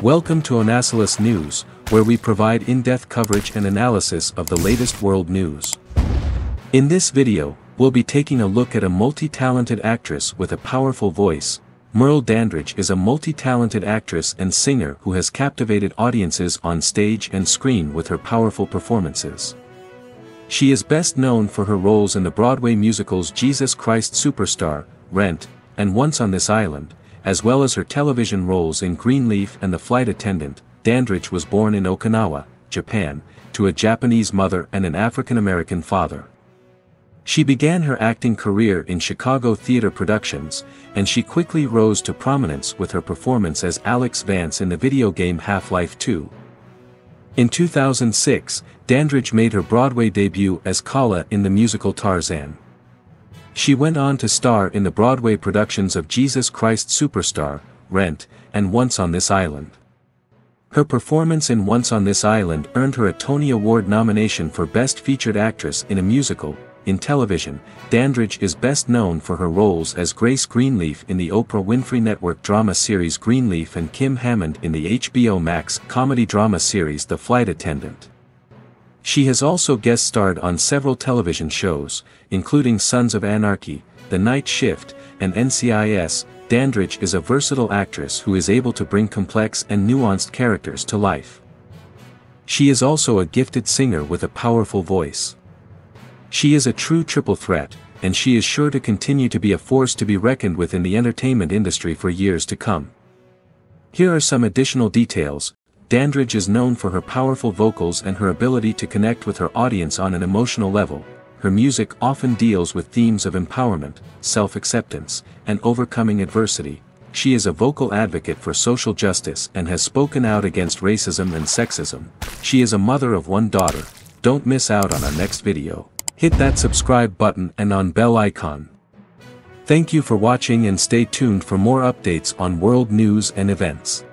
Welcome to Onasilus News, where we provide in-depth coverage and analysis of the latest world news. In this video, we'll be taking a look at a multi-talented actress with a powerful voice. Merle Dandridge is a multi-talented actress and singer who has captivated audiences on stage and screen with her powerful performances. She is best known for her roles in the Broadway musicals Jesus Christ Superstar, Rent, and Once on This Island, as well as her television roles in Greenleaf and The Flight Attendant. Dandridge was born in Okinawa, Japan, to a Japanese mother and an African-American father. She began her acting career in Chicago theater productions, and she quickly rose to prominence with her performance as Alex Vance in the video game Half-Life 2. In 2006, Dandridge made her Broadway debut as Kala in the musical Tarzan. She went on to star in the Broadway productions of Jesus Christ Superstar, Rent, and Once on This Island. Her performance in Once on This Island earned her a Tony Award nomination for Best Featured Actress in a Musical. In television, Dandridge is best known for her roles as Grace Greenleaf in the Oprah Winfrey Network drama series Greenleaf and Kim Hammond in the HBO Max comedy-drama series The Flight Attendant. She has also guest starred on several television shows, including Sons of Anarchy, The Night Shift, and NCIS. Dandridge is a versatile actress who is able to bring complex and nuanced characters to life. She is also a gifted singer with a powerful voice. She is a true triple threat, and she is sure to continue to be a force to be reckoned with in the entertainment industry for years to come. Here are some additional details. Dandridge is known for her powerful vocals and her ability to connect with her audience on an emotional level. Her music often deals with themes of empowerment, self-acceptance, and overcoming adversity. She is a vocal advocate for social justice and has spoken out against racism and sexism. She is a mother of one daughter. Don't miss out on our next video. Hit that subscribe button and on bell icon. Thank you for watching and stay tuned for more updates on world news and events.